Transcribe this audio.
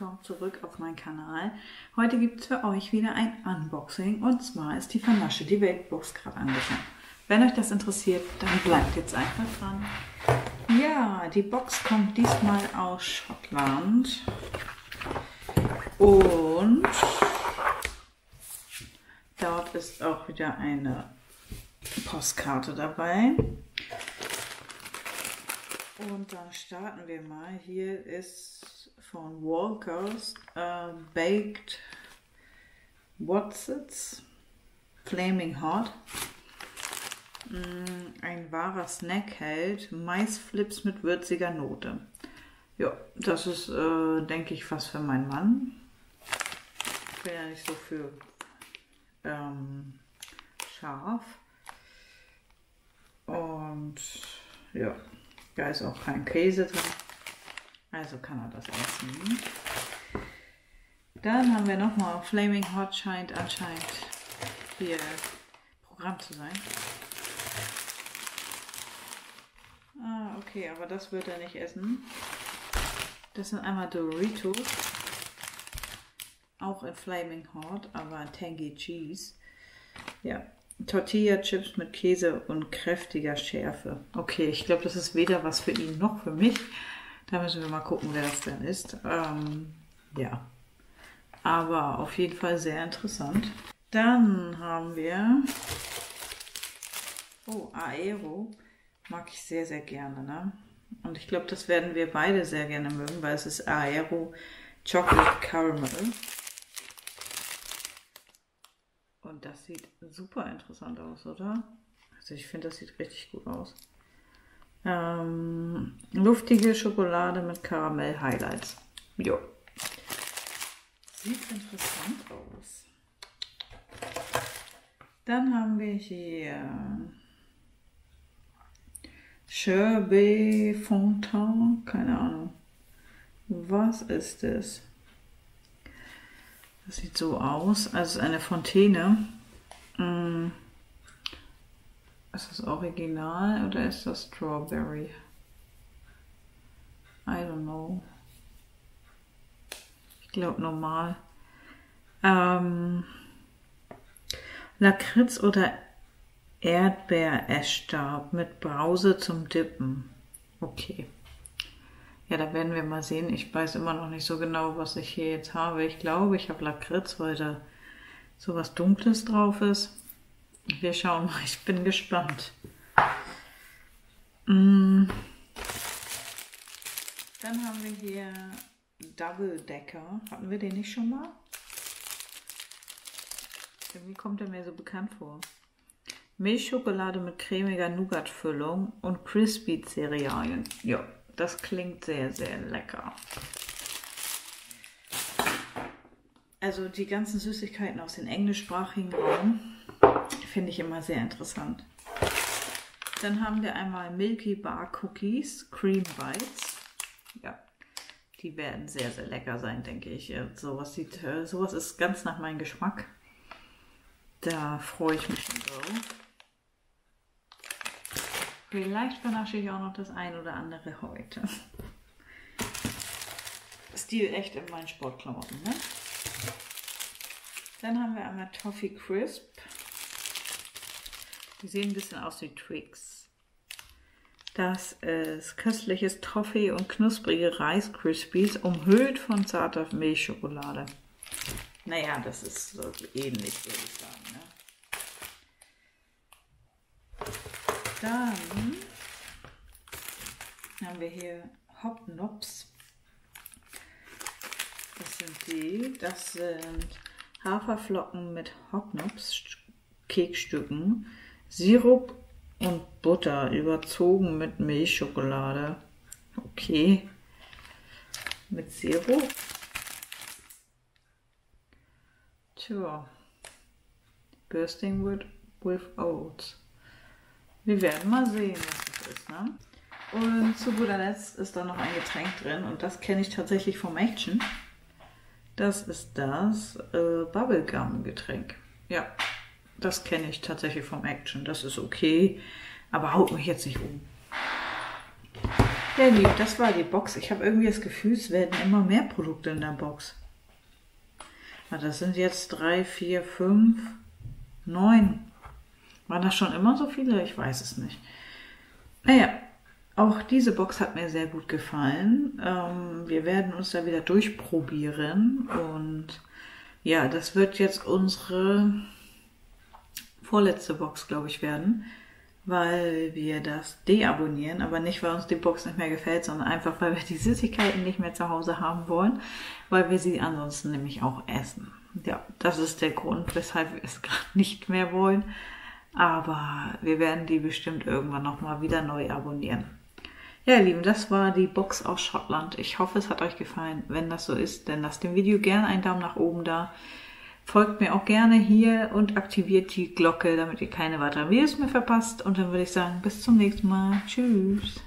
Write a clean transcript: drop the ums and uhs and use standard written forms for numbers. willkommen zurück auf meinen Kanal. Heute gibt es für euch wieder ein Unboxing und zwar ist die Vernasche die Weltbox gerade angefangen. Wenn euch das interessiert, dann bleibt jetzt einfach dran. Ja, die Box kommt diesmal aus Schottland und dort ist auch wieder eine Postkarte dabei. Und dann starten wir mal. Hier ist von Walker's Baked Wotsits Flaming Hot. Ein wahrer Snackheld. Maisflips mit würziger Note. Ja, das ist, denke ich, was für meinen Mann. Ich bin ja nicht so für scharf. Und ja. Da ist auch kein Käse drin, also kann er das essen. Dann haben wir nochmal Flaming Hot, scheint anscheinend hier Programm zu sein. Ah, okay, aber das wird er nicht essen. Das sind einmal Doritos, auch in Flaming Hot, aber Tangy Cheese. Ja. Tortilla-Chips mit Käse und kräftiger Schärfe. Okay, ich glaube, das ist weder was für ihn noch für mich. Da müssen wir mal gucken, wer das denn ist. Ja, aber auf jeden Fall sehr interessant. Dann haben wir... Oh, Aero. Mag ich sehr, sehr gerne, ne? Und ich glaube, das werden wir beide sehr gerne mögen, weil es ist Aero Chocolate Caramel. Und das sieht super interessant aus, oder? Also ich finde, das sieht richtig gut aus. Luftige Schokolade mit Karamell-Highlights. Jo. Sieht interessant aus. Dann haben wir hier Sherbet Fontaine. Keine Ahnung. Was ist das? Das sieht so aus, also eine Fontäne. Ist das original oder ist das Strawberry? I don't know. Ich glaube normal. Lakritz oder Erdbeeressstab mit Brause zum Dippen. Okay. Ja, da werden wir mal sehen. Ich weiß immer noch nicht so genau, was ich hier jetzt habe. Ich glaube, ich habe Lakritz, weil da sowas Dunkles drauf ist. Wir schauen mal, ich bin gespannt. Dann haben wir hier Double Decker. Hatten wir den nicht schon mal? Irgendwie kommt er mir so bekannt vor. Milchschokolade mit cremiger Nougat-Füllung und Crispy-Cerealien. Ja. Das klingt sehr, sehr lecker. Also die ganzen Süßigkeiten aus dem englischsprachigen Raum finde ich immer sehr interessant. Dann haben wir einmal Milky Bar Cookies, Cream Bites. Ja, die werden sehr, sehr lecker sein, denke ich. Sowas ist ganz nach meinem Geschmack. Da freue ich mich schon drauf. Vielleicht vernasche ich auch noch das ein oder andere heute. Stil echt in meinen Sportklamotten, ne? Dann haben wir einmal Toffee Crisp. Die sehen ein bisschen aus wie Twix. Das ist köstliches Toffee und knusprige Rice Krispies, umhüllt von zarter Milchschokolade. Naja, das ist so ähnlich, würde ich sagen, ne? Dann haben wir hier Hobnobs. Das sind die. Das sind Haferflocken mit Hobnobs-Kekstücken, Sirup und Butter, überzogen mit Milchschokolade. Okay. Mit Sirup. Tja. Bursting with Oats. Wir werden mal sehen, was das ist, ne? Und zu guter Letzt ist da noch ein Getränk drin und das kenne ich tatsächlich vom Action. Das ist das Bubblegum-Getränk. Ja, das kenne ich tatsächlich vom Action. Das ist okay, aber haut mich jetzt nicht um. Ja, das war die Box. Ich habe irgendwie das Gefühl, es werden immer mehr Produkte in der Box. Das sind jetzt 3, 4, 5, 9. Waren das schon immer so viele? Ich weiß es nicht. Naja, auch diese Box hat mir sehr gut gefallen. Wir werden uns da wieder durchprobieren. Und ja, das wird jetzt unsere vorletzte Box, glaube ich, werden. Weil wir das deabonnieren, aber nicht, weil uns die Box nicht mehr gefällt, sondern einfach, weil wir die Süßigkeiten nicht mehr zu Hause haben wollen, weil wir sie ansonsten nämlich auch essen. Ja, das ist der Grund, weshalb wir es gerade nicht mehr wollen, aber wir werden die bestimmt irgendwann nochmal wieder neu abonnieren. Ja, ihr Lieben, das war die Box aus Schottland. Ich hoffe, es hat euch gefallen. Wenn das so ist, dann lasst dem Video gerne einen Daumen nach oben da. Folgt mir auch gerne hier und aktiviert die Glocke, damit ihr keine weiteren Videos mehr verpasst. Und dann würde ich sagen, bis zum nächsten Mal. Tschüss!